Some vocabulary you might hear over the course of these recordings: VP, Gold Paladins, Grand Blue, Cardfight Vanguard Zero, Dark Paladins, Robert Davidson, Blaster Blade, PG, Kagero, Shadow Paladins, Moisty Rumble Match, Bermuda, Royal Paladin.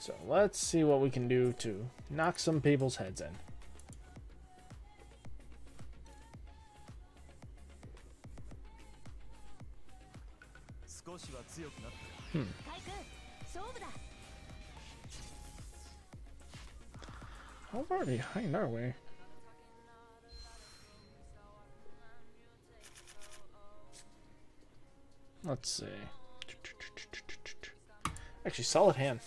So let's see what we can do to knock some people's heads in. How far behind are we? Let's see. Actually, solid hand.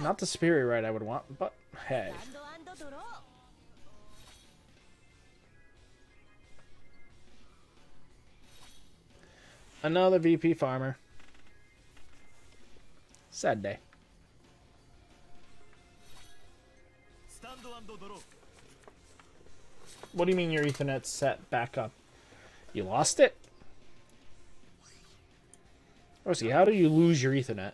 Not the spirit right I would want, but hey. Another VP farmer. Sad day. What do you mean your Ethernet set back up? You lost it? Rosie, how do you lose your Ethernet?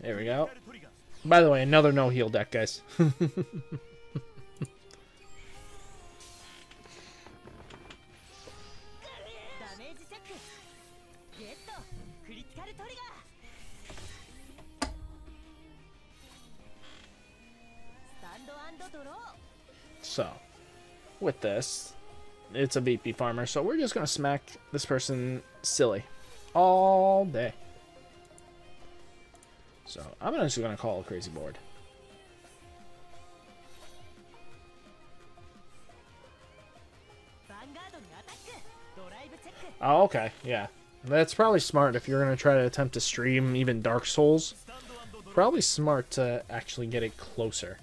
There we go. By the way, another no-heal deck, guys. So, with this, it's a VP farmer, so we're just going to smack this person silly all day. So, I'm just going to call a crazy board. Oh, okay, yeah. That's probably smart if you're going to try to attempt to stream even Dark Souls. Probably smart to actually get it closer.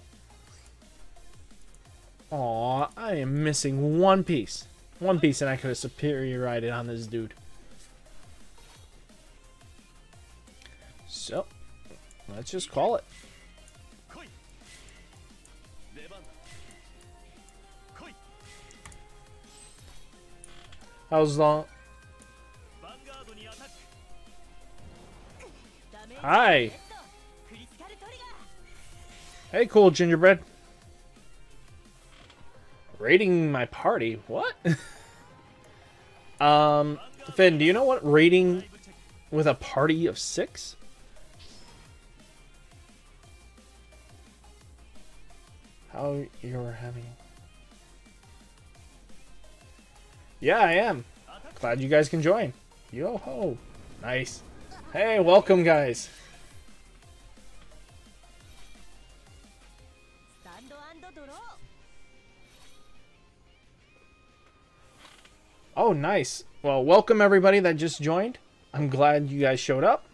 Aw, I am missing one piece. One piece and I could have superiorized on this dude. So, let's just call it. How's long? Hi. Hey, cool gingerbread. Raiding my party? What? Finn, do you know what raiding with a party of 6? How you're having... Yeah, I am. Glad you guys can join. Yo-ho. Nice. Hey, welcome, guys. Oh, nice. Well, welcome everybody that just joined. I'm glad you guys showed up.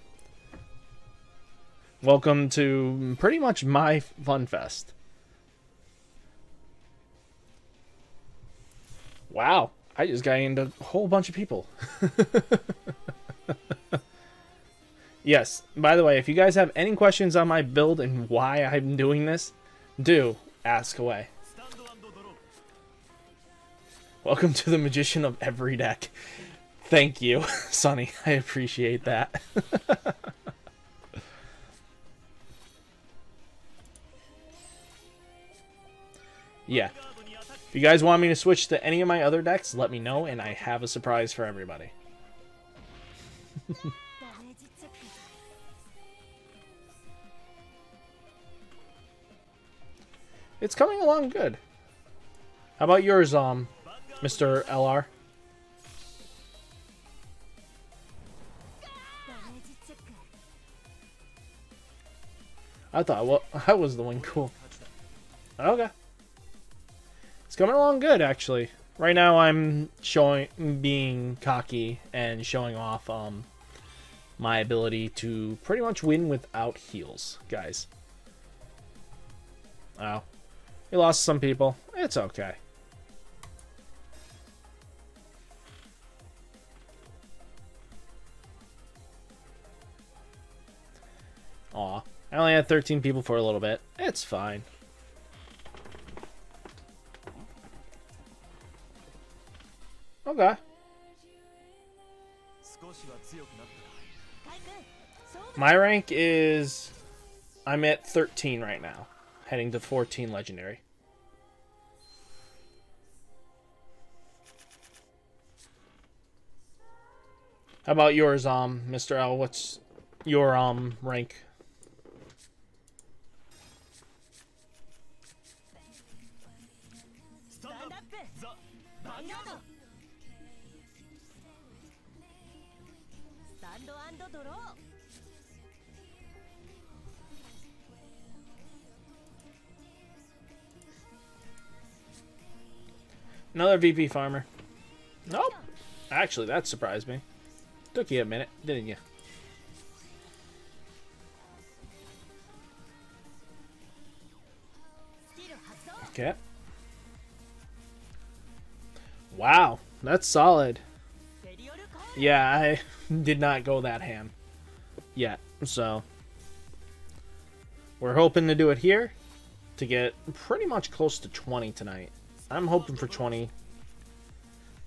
Welcome to pretty much my fun fest. Wow, I just got into a whole bunch of people. Yes, by the way, if you guys have any questions on my build and why I'm doing this, do ask away. Welcome to the magician of every deck. Thank you, Sonny. I appreciate that. Yeah. If you guys want me to switch to any of my other decks, let me know, and I have a surprise for everybody. It's coming along good. How about yours, Mr. LR? I thought, well, I was the one cool. Okay. It's coming along good, actually. Right now I'm being cocky and showing off my ability to pretty much win without heals, guys. Oh. We lost some people. It's okay. Aw, I only had 13 people for a little bit. It's fine. Okay. My rank is... I'm at 13 right now. Heading to 14 legendary. How about yours, Mr. L? What's your rank? Another VP farmer. Nope. Actually, that surprised me. Took you a minute, didn't you? Okay. Wow, that's solid. Yeah, I did not go that ham yet, so we're hoping to do it here to get pretty much close to 20 tonight. I'm hoping for 20,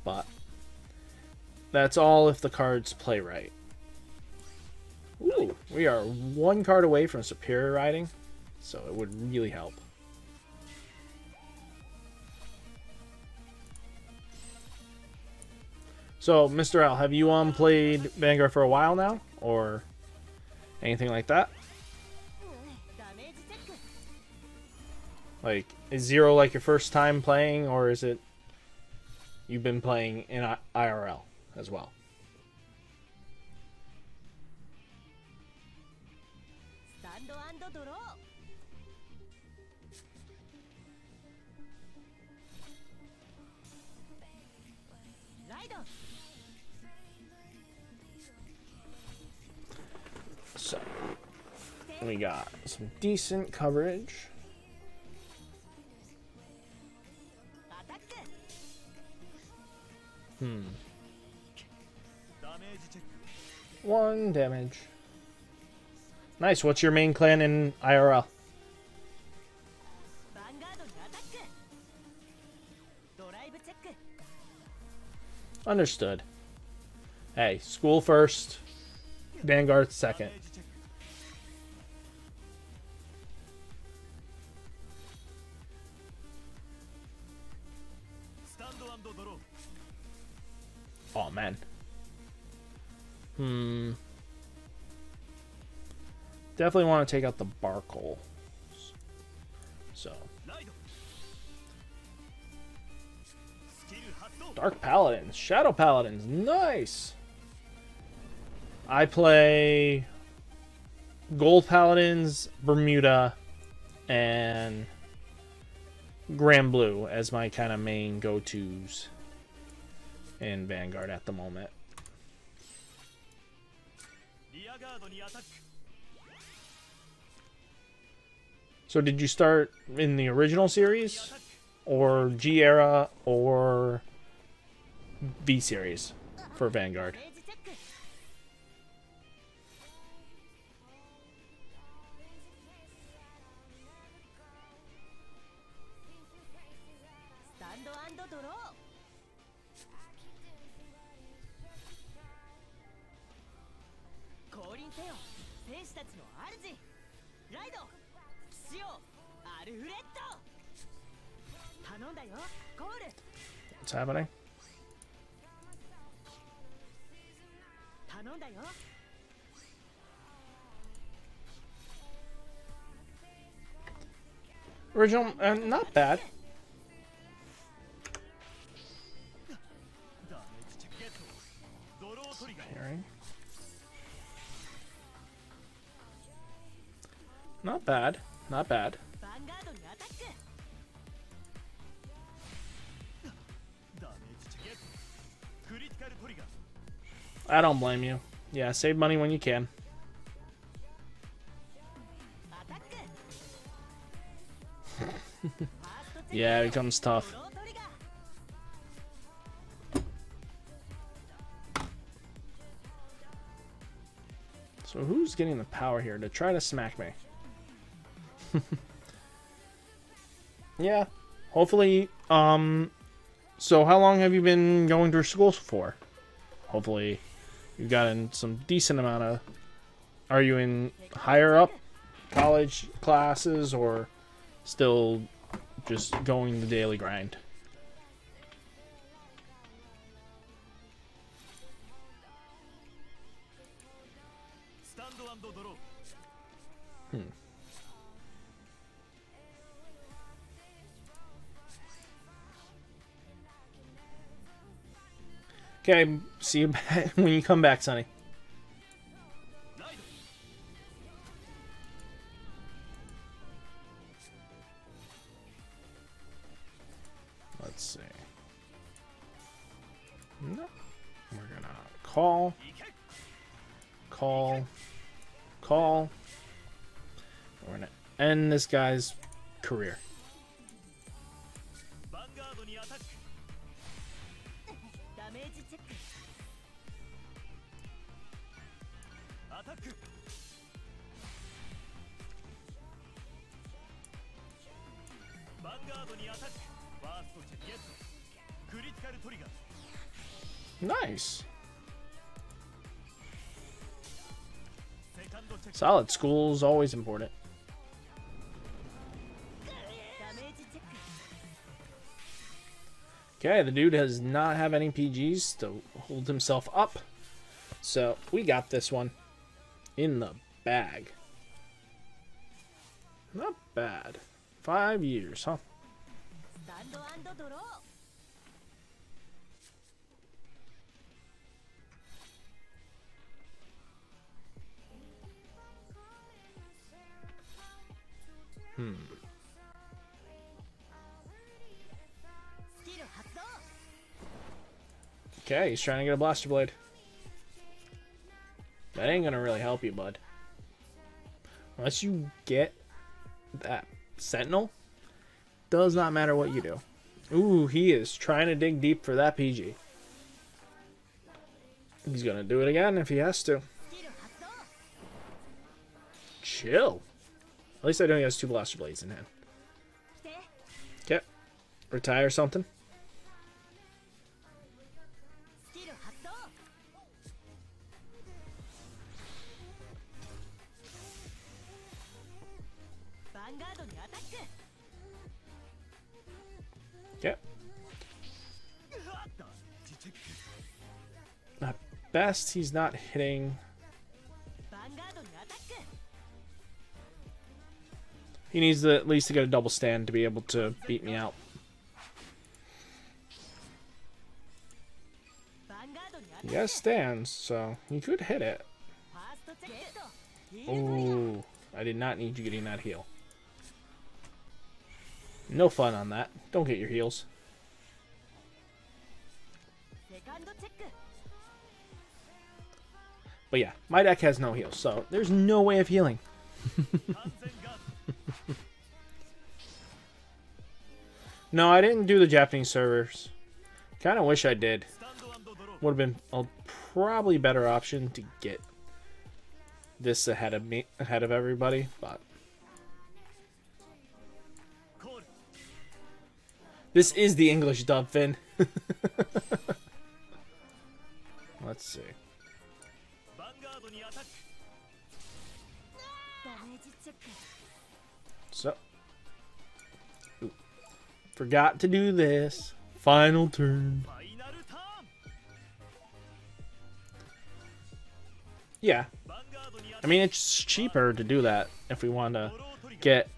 but that's all if the cards play right. Ooh, we are one card away from superior riding, so it would really help. So, Mr. L, have you played Vanguard for a while now, or anything like that? Like, is Zero like your first time playing, or is it you've been playing in IRL as well? So, we got some decent coverage. Hmm. 1 damage. Nice. What's your main clan in IRL? Understood. Hey, school first, Vanguard second. Oh man. Hmm. Definitely want to take out the Barkle. So. Dark Paladins, Shadow Paladins, nice. I play Gold Paladins, Bermuda, and Grand Blue as my kind of main go-tos in Vanguard at the moment. So did you start in the original series, or G era, or V series for Vanguard? What's happening? Original, not bad. Not bad, not bad. I don't blame you. Yeah, save money when you can. Yeah, it becomes tough. So who's getting the power here to try to smack me? Yeah, hopefully. So how long have you been going through school for? Hopefully you've gotten some decent amount of... Are you in higher up college classes, or still just going the daily grind? Okay, see you back when you come back, Sonny. Let's see. No. We're gonna call. We're gonna end this guy's career. Nice. Solid school is always important. Okay, the dude does not have any PGs to hold himself up. So we got this one in the bag. Not bad. 5 years, huh? Okay, he's trying to get a Blaster Blade. That ain't gonna really help you, bud. Unless you get that Sentinel, does not matter what you do. Ooh, he is trying to dig deep for that PG. He's gonna do it again if he has to. Chill. At least I know he has 2 Blaster Blades in hand. Okay. Retire something. Yep. At best, he's not hitting. He needs to, at least to get a double stand to be able to beat me out. He has stands, so he could hit it. Ooh, I did not need you getting that heal. No fun on that. Don't get your heals. But yeah, my deck has no heals, so there's no way of healing. No, I didn't do the Japanese servers. Kind of wish I did. Would have been a probably better option to get this ahead of everybody, but. This is the English dub, Finn. Let's see. So. Ooh. Forgot to do this. Final turn. Yeah. I mean, it's cheaper to do that if we want to get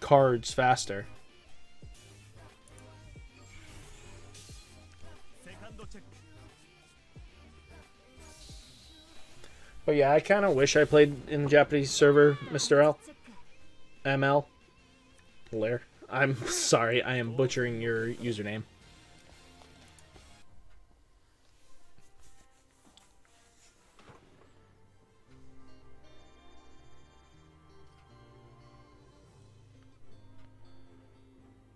cards faster. But yeah, I kind of wish I played in the Japanese server, Mr. L. ML. Blair. I'm sorry, I am butchering your username.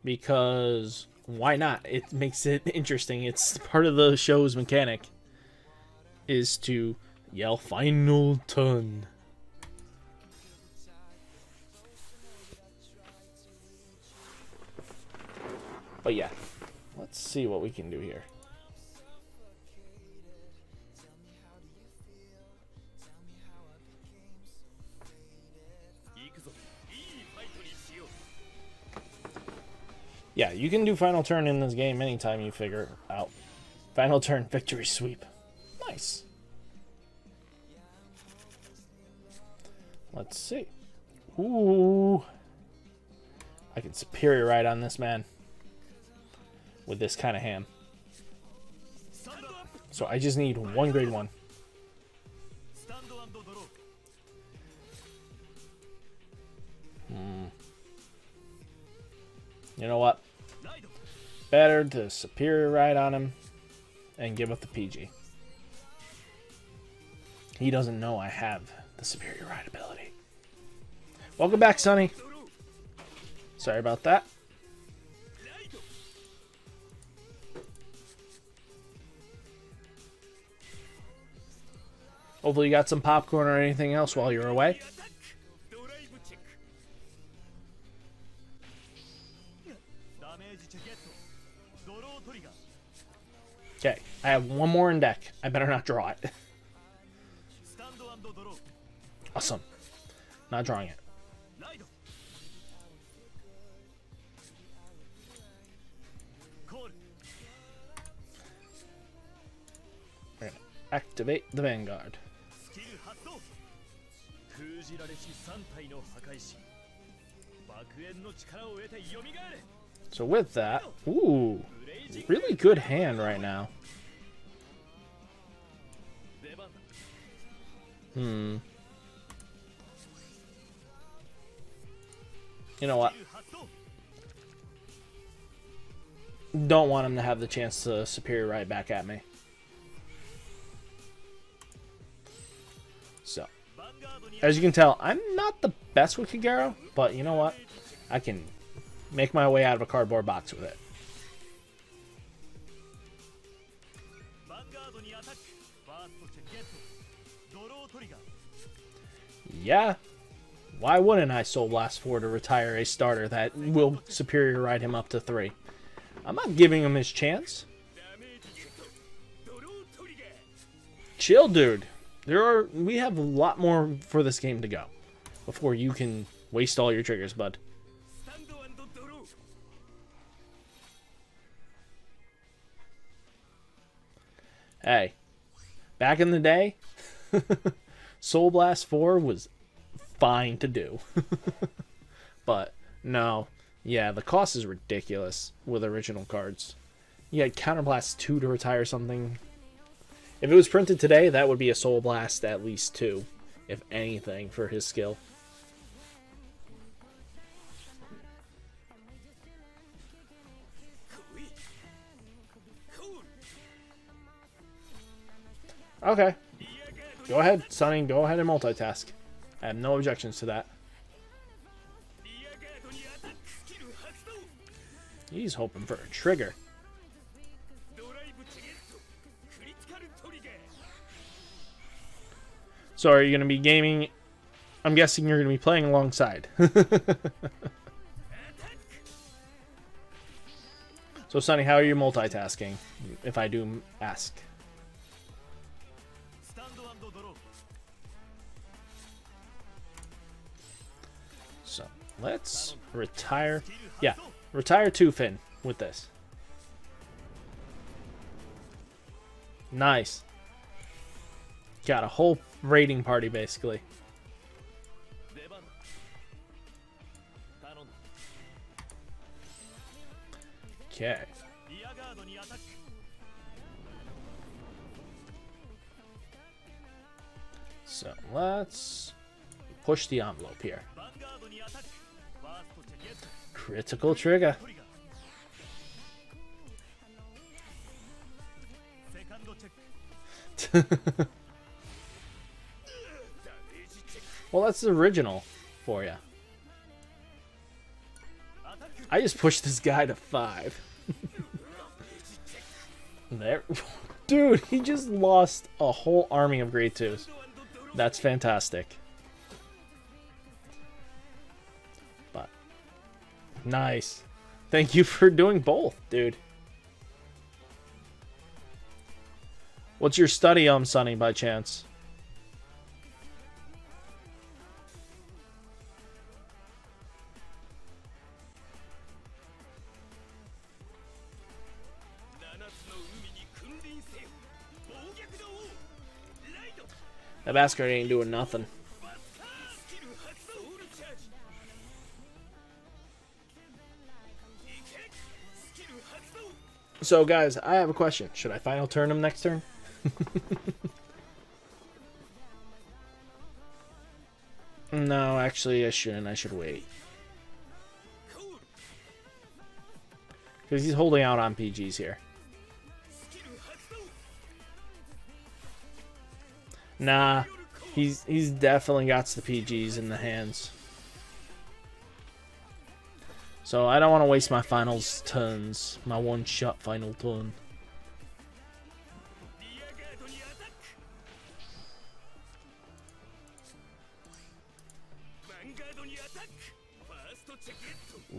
Because why not? It makes it interesting. It's part of the show's mechanic is to yell final turn. But yeah, let's see what we can do here. Yeah, you can do final turn in this game anytime you figure it out. Final turn victory sweep. Nice. Let's see. Ooh. I can superior ride on this man with this kind of ham. So I just need one grade one. You know what? Better to superior ride on him and give up the PG. He doesn't know I have the superior ride ability. Welcome back, Sonny. Sorry about that. Hopefully you got some popcorn or anything else while you're away. Okay, I have one more in deck. I better not draw it. Awesome. Not drawing it. We're gonna activate the Vanguard. So with that, ooh, really good hand right now. You know what? Don't want him to have the chance to superior right back at me. So, as you can tell, I'm not the best with Kagero, but you know what? I can make my way out of a cardboard box with it. Yeah. Why wouldn't I Soul Blast 4 to retire a starter that will superior ride him up to 3? I'm not giving him his chance. Chill, dude. We have a lot more for this game to go before you can waste all your triggers, bud. Hey, back in the day, Soul Blast 4 was fine to do. But no, yeah, the cost is ridiculous with original cards. You had Counterblast 2 to retire something. If it was printed today, that would be a Soul Blast at least 2, if anything, for his skill. Okay, go ahead, Sonny, go ahead and multitask. I have no objections to that. He's hoping for a trigger. So are you going to be gaming? I'm guessing you're going to be playing alongside. So Sonny, how are you multitasking, if I do ask? Let's retire. Yeah, retire 2 Finn with this. Nice. Got a whole raiding party, basically. Okay. So let's push the envelope here. Critical trigger. Well, that's the original for you. I just pushed this guy to 5. There, dude, he just lost a whole army of grade 2s. That's fantastic. Nice. Thank you for doing both, dude. What's your study, Sonny, by chance? That basket ain't doing nothing. So, guys, I have a question. Should I final turn him next turn? No, actually, I shouldn't. I should wait. Because he's holding out on PGs here. Nah, he's definitely got the PGs in the hands. So I don't want to waste my finals turns, my one-shot final turn.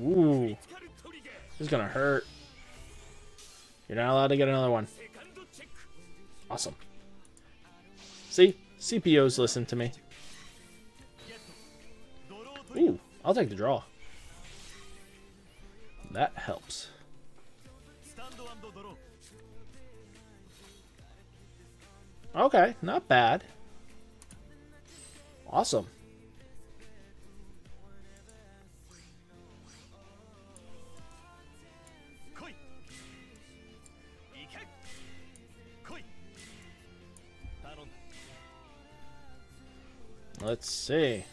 Ooh, this is gonna hurt. You're not allowed to get another one. Awesome. See, CPOs listen to me. Ooh, I'll take the draw. That helps. Okay, not bad. Awesome. Let's see.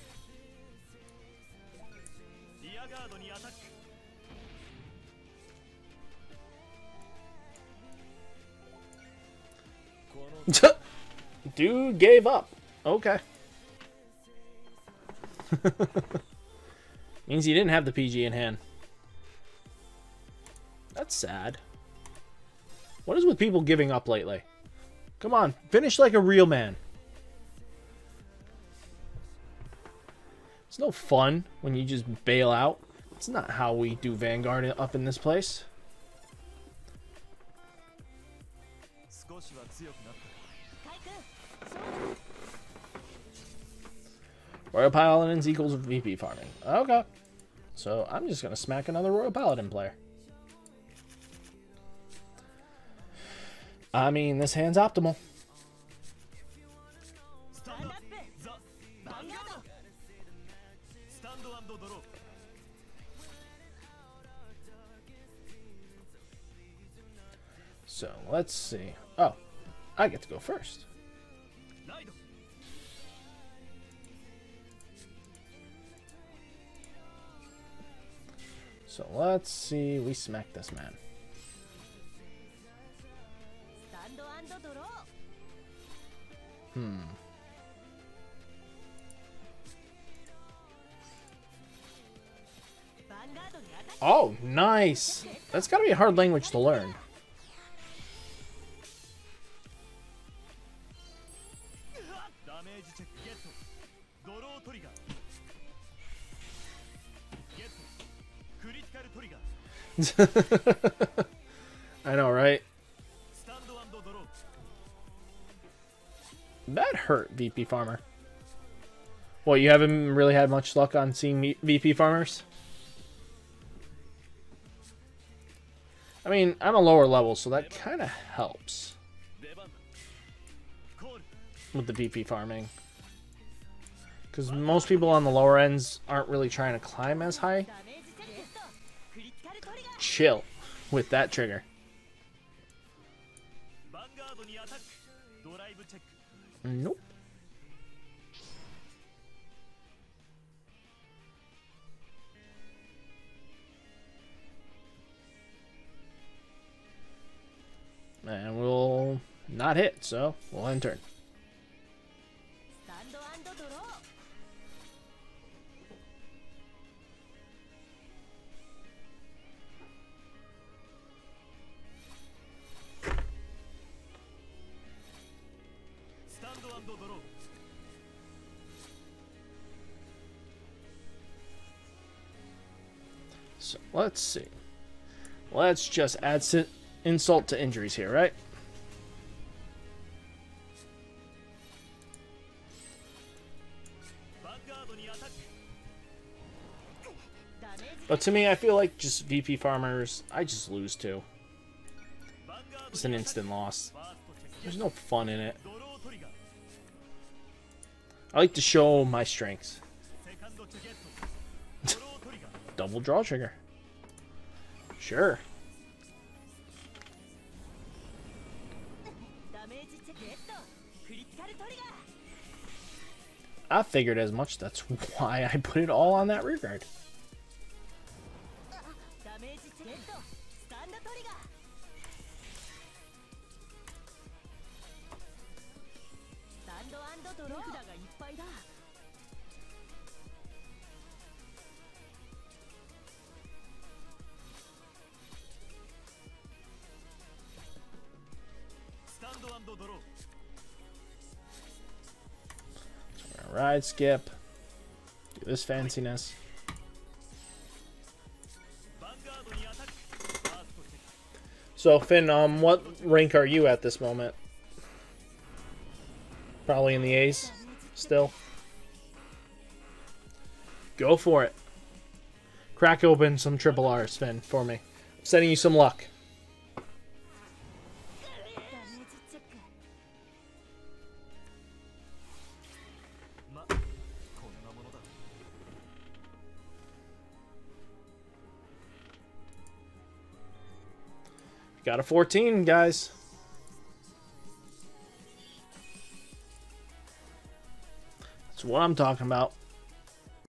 Dude gave up. Okay. Means he didn't have the PG in hand. That's sad. What is with people giving up lately? Come on, finish like a real man. It's no fun when you just bail out. It's not how we do Vanguard up in this place. Royal Paladins equals VP farming. Okay. So I'm just going to smack another Royal Paladin player. I mean, this hand's optimal. So let's see. Oh, I get to go first. So let's see, we smack this man. Hmm. Oh, nice. That's gotta be a hard language to learn. I know, right? That hurt, VP Farmer. Well, you haven't really had much luck on seeing VP Farmers? I mean, I'm a lower level, so that kind of helps with the VP farming. Because most people on the lower ends aren't really trying to climb as high. Chill with that trigger. Nope. And we'll not hit, so we'll end turn. So let's see. Let's just add insult to injuries here, right? But to me, I feel like just VP farmers, I just lose to. It's an instant loss. There's no fun in it. I like to show my strengths. Double draw trigger. Sure. I figured as much. That's why I put it all on that rear guard. Ride skip, do this fanciness. So Finn, what rank are you at this moment? Probably in the A's still. Go for it. Crack open some triple R's, Finn, for me. I'm sending you some luck. Got a 14, guys. That's what I'm talking about.